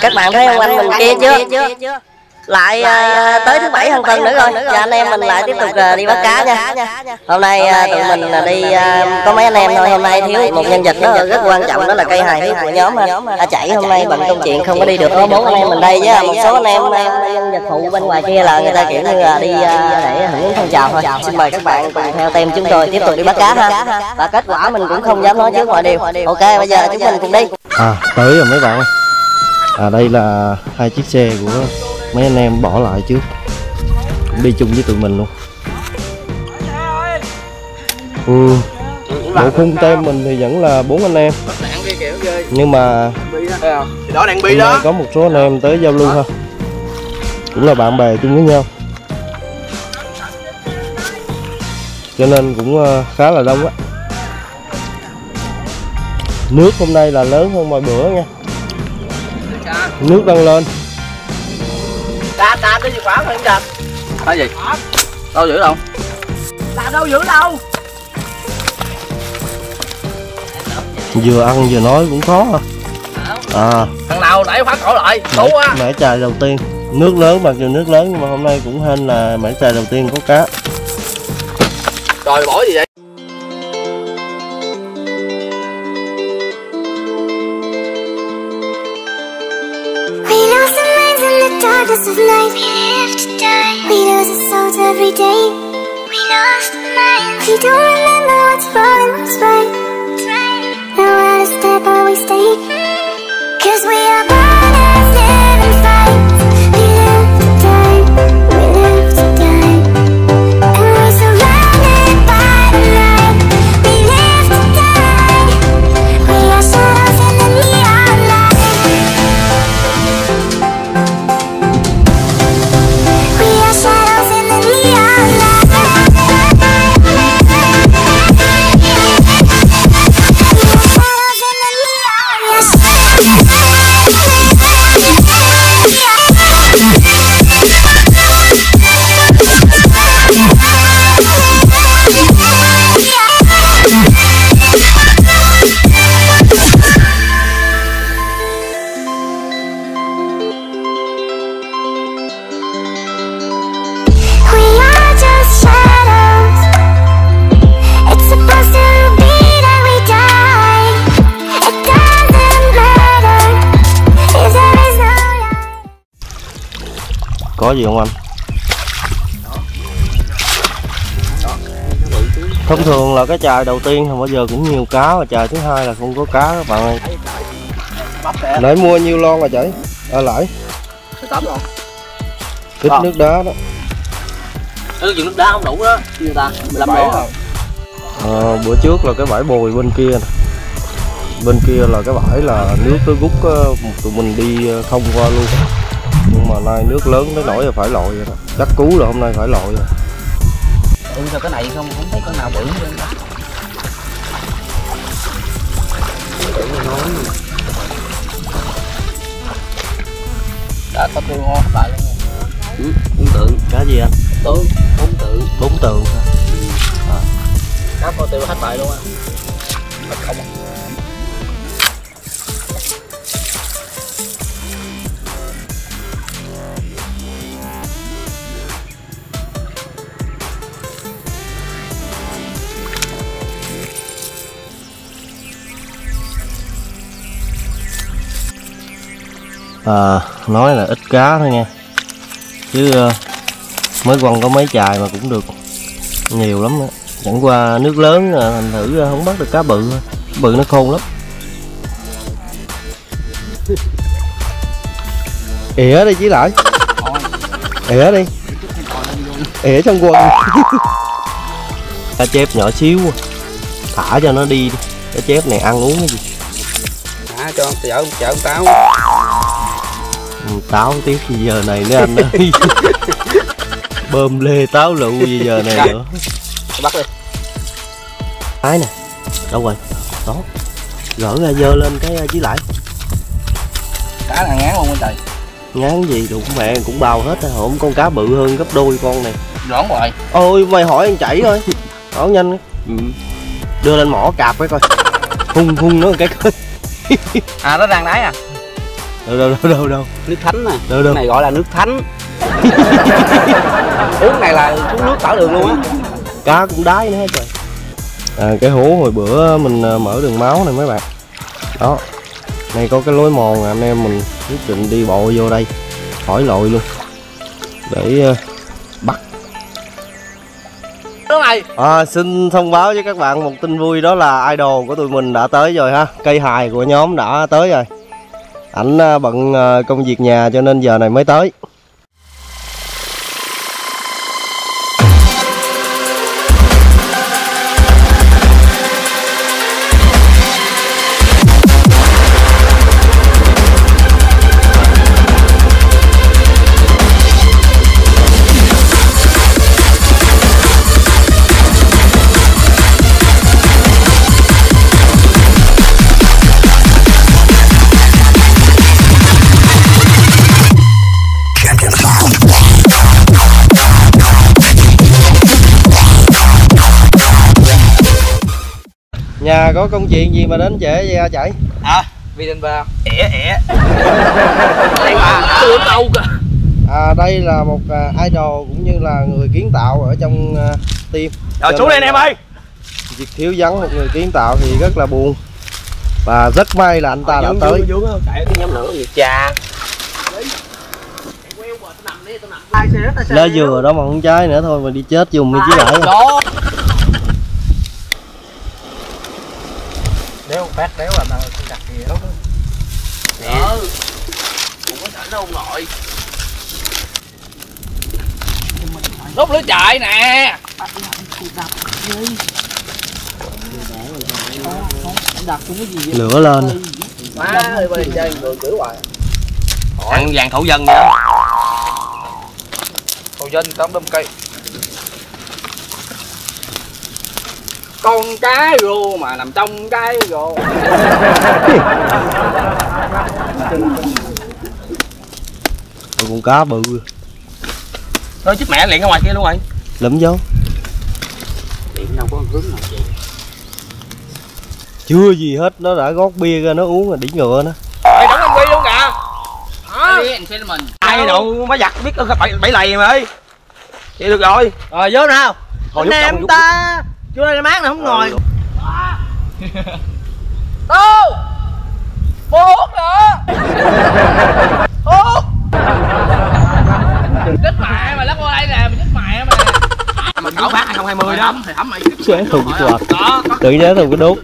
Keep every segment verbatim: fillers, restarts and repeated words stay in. Các bạn thấy không, anh mình kia chưa? Lại tới thứ bảy hàng tuần nữa rồi. Và anh em mình lại tiếp tục đi bắt cá nha. Hôm nay tụi mình đi có mấy anh em thôi. Hôm nay thiếu một nhân vật nó rất quan trọng, đó là cây hài hước của nhóm đã chảy. Hôm nay bận công chuyện không có đi được. Có bốn anh em mình đây với một số anh em nhân vật phụ bên ngoài kia là người ta kiểu như là đi để hưởng phong trào thôi. Xin mời các bạn cùng theo team chúng tôi tiếp tục đi bắt cá ha. Và kết quả mình cũng không dám nói trước mọi điều. Ok, bây giờ chúng mình cùng đi. À, tới rồi mấy bạn ơi. À, đây là hai chiếc xe của mấy anh em bỏ lại trước, đi chung với tụi mình luôn. Ừ, bộ khung team mình thì vẫn là bốn anh em, nhưng mà hôm nay có một số anh em tới giao lưu ha, cũng là bạn bè chung với nhau, cho nên cũng khá là đông á. Nước hôm nay là lớn hơn mọi bữa nha, nước đang lên. Đà, đà, đi khóa không đạp. Cái gì? Đâu giữ đâu? Đà đâu giữ đâu? Vừa ăn vừa nói cũng khó hả? À, thằng nào đẩy khóa cổ lại, đủ quá. Mẻ chài đầu tiên, nước lớn mặc dù nước lớn nhưng mà hôm nay cũng hên là mẻ chài đầu tiên có cá. Trời bỏ gì vậy? This is life, we live to die. We lose our souls every day. We lost our minds. We don't remember what's wrong and what's right. No matter the step or we stay, cause we are born as living fights. We live to die, we live to die. And we're surrounded by the light. We live to die. We are shadows in the neon light. Có gì không anh? Thông thường là cái chài đầu tiên thì bao giờ cũng nhiều cá, và chài thứ hai là không có cá các bạn ơi. Nãy mua nhiêu lon rồi chảy? À lại ít nước đá đó. Ừ, nước đá không đủ đó, người ta mười lăm lon. À, bữa trước là cái bãi bồi bên kia nè. Bên kia là cái bãi là nước tới gút tụi mình đi không qua luôn. Nhưng mà nay nước lớn tới nổi là phải lội rồi đó. Chắc cứu rồi, hôm nay phải lội rồi. Ừ, sao cái này không không thấy con nào bự như vậy đó. Đã có tươi ngon các bạn. Ừ, bốn tượng. Cá gì anh? Bốn, bốn tượng. Bốn tượng hả? Ừ. À. Cá có tiêu hết bài luôn anh. Không à. À, nói là ít cá thôi nha, chứ uh, mới quăng có mấy chài mà cũng được nhiều lắm đó. Chẳng qua nước lớn thành thử không bắt được cá bự thôi. Bự nó khôn lắm. Ỉa đi chứ lại. Ỉa đi. Ỉa trong quần. Cá chép nhỏ xíu, thả cho nó đi đi. Cá chép này ăn uống cái gì. Thả cho chở chở táo. Táo tiếp giờ này nữa anh ơi. Bơm lê táo lụ gì giờ này nữa. Bắt đi. Thái nè. Đâu rồi? Đó. Gỡ ra dơ lên cái chí lại. Cá là ngán luôn anh trời. Ngán gì đụng mẹ cũng bao hết rồi. Không, con cá bự hơn gấp đôi con này. Đoán rồi. Ôi mày hỏi anh chảy thôi. Hỏi nhanh. Ừ. Đưa lên mỏ cạp cái coi. Hung hung nó một cái coi. À nó đang đáy à. Đâu đâu đâu đâu đâu. Nước thánh nè. Đâu đâu. Cái này gọi là nước thánh. Uống này là uống nước tảo đường luôn á. Cá cũng đái nữa hết rồi. À, cái hố hồi bữa mình mở đường máu này mấy bạn. Đó. Này có cái lối mòn, anh em mình quyết định đi bộ vô đây khỏi lội luôn để uh, bắt. À, xin thông báo với các bạn một tin vui, đó là idol của tụi mình đã tới rồi ha. Cây hài của nhóm đã tới rồi. Ảnh bận công việc nhà cho nên giờ này mới tới. Nhà có công chuyện gì mà đến trễ vậy hả chạy? À, vì đình bà ẻ ẻ tưởng đâu cơ. À, đây là một uh, idol cũng như là người kiến tạo ở trong uh, team. Rồi xuống đây anh em ơi. Việc thiếu vắng một người kiến tạo thì rất là buồn. Và rất may là anh ta à, đã dưỡng, tới. Chạy cái nhóm lửa việc trà. Lá dừa đó mà không trái nữa thôi mà đi chết dùng đi chứ lại. Đéo phát đéo là nào đặt gì đó. Ờ. Cũng có sẵn đâu nội. Lúc lửa chạy nè. Đặt cái gì lửa lên. Má ơi bà chơi người chửi hoài. Ăn vàng thổ dân nữa. Thổ dân tóm đâm cây. Con cá rô mà nằm trong cái rô. Con cá bự. Thôi chết mẹ liền ra ngoài kia luôn rồi. Lụm vô. Điện đâu có hướng nào vậy. Chưa gì hết nó đã gót bia ra nó uống rồi đỉnh ngựa nó. Ê đóng em bia luôn kìa. Hả? Ai đâu má giặt biết bậy bậy lầy mà ơi. Vậy được rồi. Rồi vô nào. Anh em ta. Vô đây mát này không ngồi. Đâu bốn nữa. Ô. Chết mẹ mà lắp vô đây nè, mình chết mẹ mà. Mình cẩu bác hai không hai không đó. Thì ấm mày chết thùng cái quạt. Tự nhớ thùng cái đốt.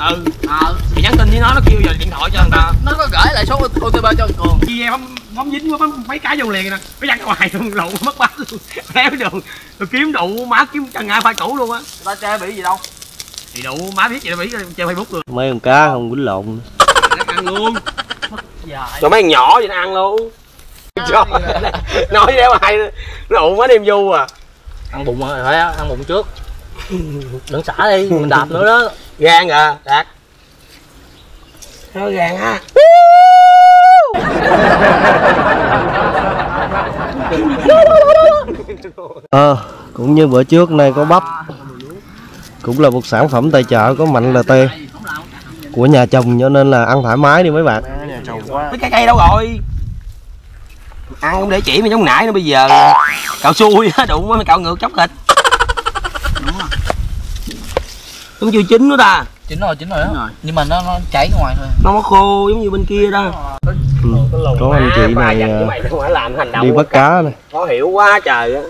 Ừ, ờ, mày nhắn tin với nó nó kêu giờ điện thoại cho người ta. Nó có gửi lại số ô tê pê cho thằng Cường. Chị em không không dính quá mấy cái vô liền nè. Mấy giặt hoài luôn lộn mất bát luôn. Đéo đường. Rồi kiếm đủ má kiếm trần ngại pha cũ luôn á. Người ta chơi bị gì đâu. Thì đủ má biết gì đâu bị chơi Facebook luôn. Mấy con cá không quýnh lộn. Nó ăn luôn. Mất dạy. Rồi mấy con nhỏ vậy nó ăn luôn. Trời. Nói đéo ai lộn quá đem vô à. Ăn bụng rồi phải á, ăn bụng trước. Đừng xả đi, mình đạp nữa đó. Gan à, đạt. Thôi gan ha. Ờ, à, cũng như bữa trước nay có bắp. Cũng là một sản phẩm tài trợ có Mạnh là tê của nhà chồng cho nên là ăn thoải mái đi mấy bạn. Mấy cái cây đâu rồi? Ăn cũng để chỉ mà giống nãy nữa bây giờ. Cạo xui á, đụng quá mới cạo ngược chóc thịt. Cũng chưa chín nữa ta. Chín rồi, chín rồi đó. Rồi. Nhưng mà nó nó chảy ngoài thôi. Nó nó khô giống như bên kia đó. Ừ. Có anh chị này đi bắt cá này. Khó hiểu quá trời á.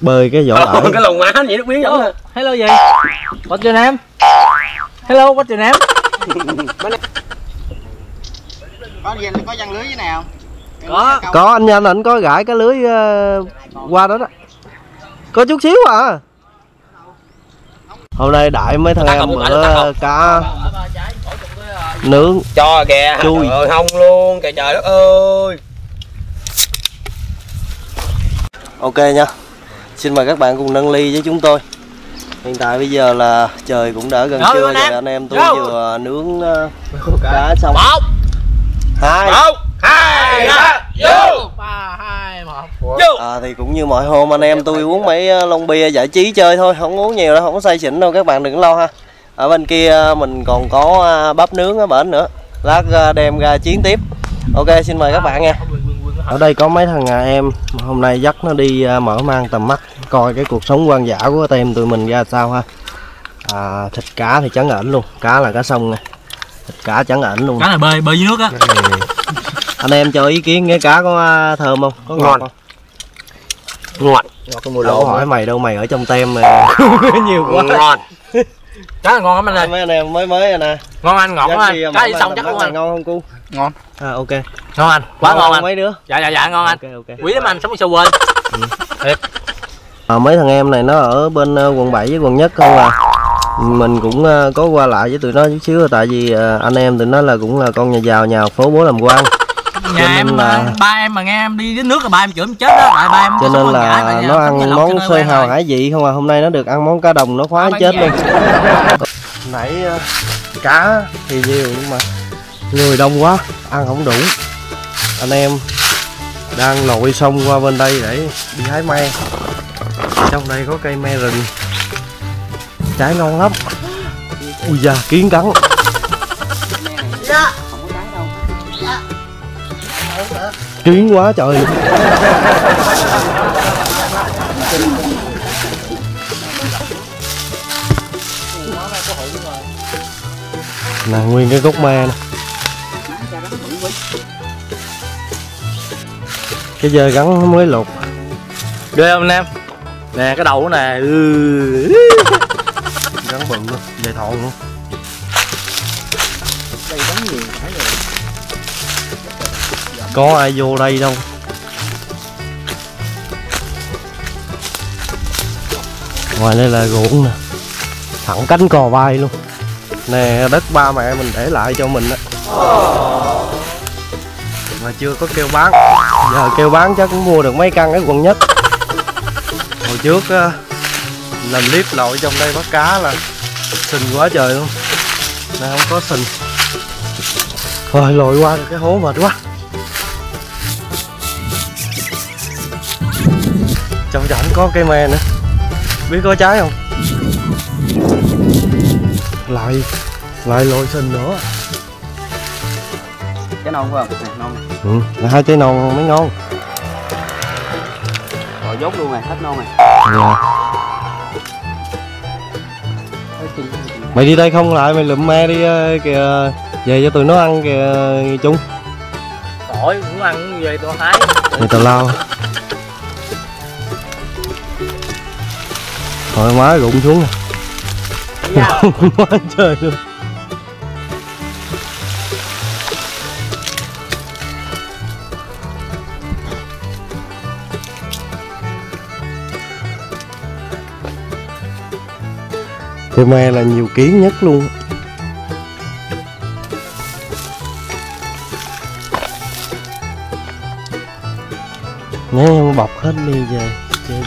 Bơi cái vỏ lại. Cái lồng má vậy nó biến giống hả? Hello gì? What's your name? Hello, what's your name? Có gì có giăng lưới với nào? Có. Có anh Nhân ảnh có gãi cái lưới uh, qua đó đó. Có chút xíu à. Hôm nay đại mấy thằng em bữa cá nướng cho kìa chui không luôn kìa trời đất ơi. Ok nha, xin mời các bạn cùng nâng ly với chúng tôi. Hiện tại bây giờ là trời cũng đã gần trưa rồi, anh em tôi vừa nướng cá xong. Một hai một hai vô ba hai một. À, thì cũng như mọi hôm anh em tôi uống mấy lon bia giải trí chơi thôi, không uống nhiều đâu, không có say xỉn đâu các bạn đừng lo ha. Ở bên kia mình còn có bắp nướng ở bển nữa, lát đem ra chiến tiếp. Ok, xin mời các bạn nha. Ở đây có mấy thằng nhà em, hôm nay dắt nó đi mở mang tầm mắt coi cái cuộc sống hoang dã của tụi em tụi mình ra sao ha. À, thịt cá thì trắng ảnh luôn, cá là cá sông nè, thịt cá trắng ảnh luôn, cá là bơi bơi dưới nước á. Anh em cho ý kiến cái cá có thơm không, có ngọt, ngọt không? Ngọt, ngọt cái mùi lộ. Hỏi mày đâu, mày ở trong tem mà nhiều quá. Ngọt, cá là ngon lắm anh ơi. Mấy anh em mới mới nè, ngon anh, ngọt quá anh, cá đi xong chắc luôn anh. Ngon không cu? Ngon. À, ok, ngon anh, quá ngon, ngon anh. Mấy đứa? Dạ dạ dạ ngon anh. Okay, okay. Quý lắm anh, sống sâu quê. Thiệt. À, mấy thằng em này nó ở bên quận bảy với quận nhất không à. Mình cũng có qua lại với tụi nó chút xíu, tại vì anh em tụi nó là cũng là con nhà giàu, nhà phố bố làm quan. Nhà em là ba em mà nghe em đi đến nước là ba em chửi em chết đó, tại ba em. Cho nên là nó ăn món xôi hào hải vị không à, hôm nay nó được ăn món cá đồng nó khoái chết luôn. Nãy cá thì nhiều nhưng mà người đông quá ăn không đủ. Anh em đang lội sông qua bên đây để đi hái me. Trong đây có cây me rừng, trái ngon lắm. Ui da, kiến cắn. Kiến quá trời. Nè, nguyên cái gốc me nè. Cái dơ gắn mới lột. Ghê không anh em? Nè cái đầu này ừ. Gắn bự luôn, dây thọn luôn. Đây gắn nhiều phải rồi. Có ai vô đây đâu. Ngoài đây là ruộng nè. Thẳng cánh cò bay luôn. Nè đất ba mẹ mình để lại cho mình á. Mà chưa có kêu bán. Giờ kêu bán chắc cũng mua được mấy căn ở quận nhất. Hồi trước làm clip lội trong đây bắt cá là sình quá trời luôn. Này không có sình. Rồi lội qua được cái hố mệt quá. Trong rãnh có cây me nữa. Biết có trái không? Lại lại lội sình nữa. Trái non phải không? Này, non này. Ừ, là hai trái non mới ngon. Rồi dốt luôn này, hết non này. Dạ. Mày đi đây không lại mày lụm me đi kìa, về cho tụi nó ăn kìa chung. Tỏi cũng ăn về tao hái. Mày tao lao. Thôi má rụng xuống nè. Dạ. Má trời luôn. Cây me là nhiều kiến nhất luôn. Nếu bọc hết đi về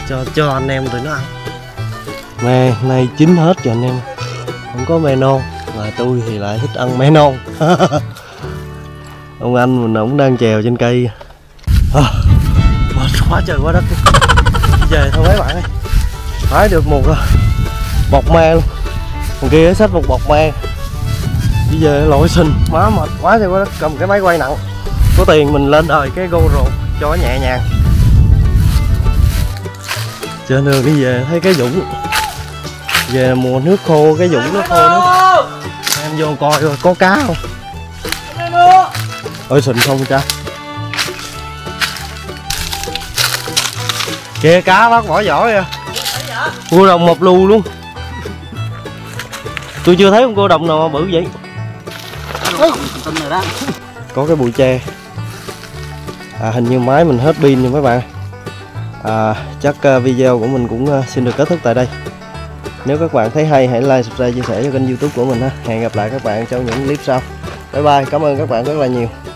cho cho anh em tụi nó ăn. Me nay chín hết rồi anh em. Không có me non, mà tôi thì lại thích ăn me non. Ông anh mình cũng đang trèo trên cây. À, quá trời quá đất. Về thôi mấy bạn ơi. Hái được một bọc me luôn. Còn kia xách một bọc me đi về lội sình. Má mệt quá thì quá, cầm cái máy quay nặng. Có tiền mình lên đời cái GoPro cho nhẹ nhàng. Trên đường đi về thấy cái dũng. Về mùa nước khô cái dũng nó khô nữa. Em vô coi rồi có cá không. Ôi sình không cha. Kìa cá bác bỏ vỏ kìa. Cua đồng mập lù luôn. Tôi chưa thấy con cô đồng nào bự vậy. Có cái bụi tre. À, hình như máy mình hết pin rồi mấy bạn. À, chắc video của mình cũng xin được kết thúc tại đây. Nếu các bạn thấy hay hãy like, subscribe, chia sẻ cho kênh YouTube của mình ha. Hẹn gặp lại các bạn trong những clip sau. Bye bye, cảm ơn các bạn rất là nhiều.